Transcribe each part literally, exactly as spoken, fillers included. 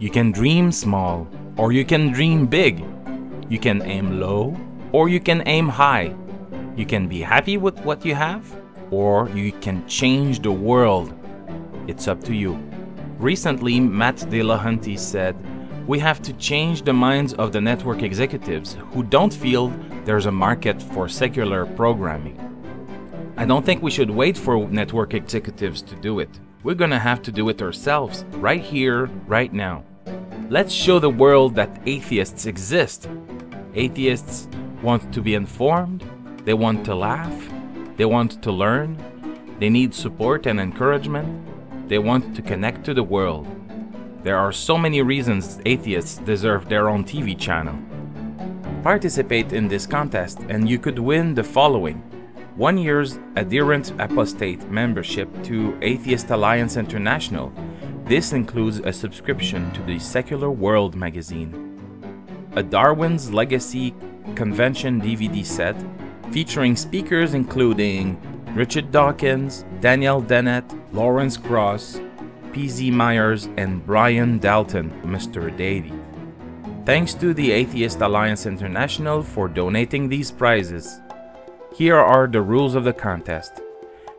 You can dream small, or you can dream big. You can aim low, or you can aim high. You can be happy with what you have, or you can change the world. It's up to you. Recently, Matt De La Hunty said, "We have to change the minds of the network executives who don't feel there's a market for secular programming." I don't think we should wait for network executives to do it. We're gonna have to do it ourselves, right here, right now. Let's show the world that atheists exist. Atheists want to be informed, they want to laugh, they want to learn, they need support and encouragement. They want to connect to the world. There are so many reasons atheists deserve their own T V channel. Participate in this contest and you could win the following: one year's adherent apostate membership to Atheist Alliance International. This includes a subscription to the Secular World magazine, a Darwin's Legacy Convention D V D set featuring speakers including Richard Dawkins, Daniel Dennett, Lawrence Krauss, P Z Myers, and Brian Dalton, Mister Deity. Thanks to the Atheist Alliance International for donating these prizes. Here are the rules of the contest.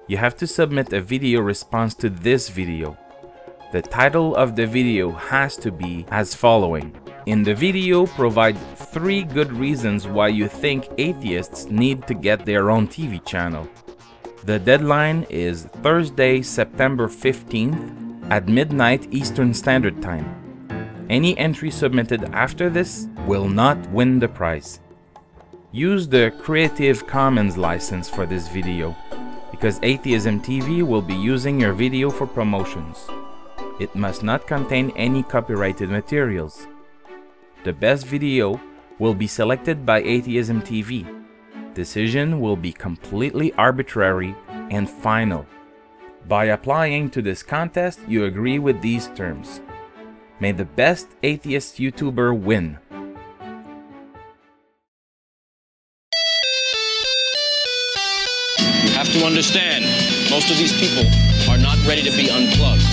You have to submit a video response to this video. The title of the video has to be as following. In the video, provide three good reasons why you think atheists need to get their own T V channel. The deadline is Thursday, September fifteenth at midnight Eastern Standard Time. Any entry submitted after this will not win the prize. Use the Creative Commons license for this video, because Atheism T V will be using your video for promotions. It must not contain any copyrighted materials. The best video will be selected by Atheism T V. Decision will be completely arbitrary and final. By applying to this contest, you agree with these terms. May the best atheist YouTuber win. You have to understand, most of these people are not ready to be unplugged.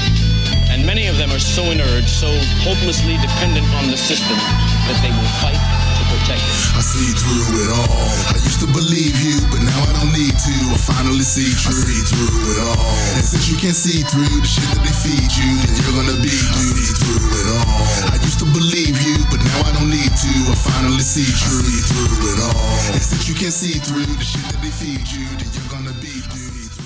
And many of them are so inert, so hopelessly dependent on the system that they will fight. I see through it all. I used to believe you, but now I don't need to. I finally see through. I see through it all. And since you can't see through the shit that they feed you, then you're gonna be I see through it all. I used to believe you, but now I don't need to. I finally see through. I see through it all. And since you can't see through the shit that they feed you, then you're gonna be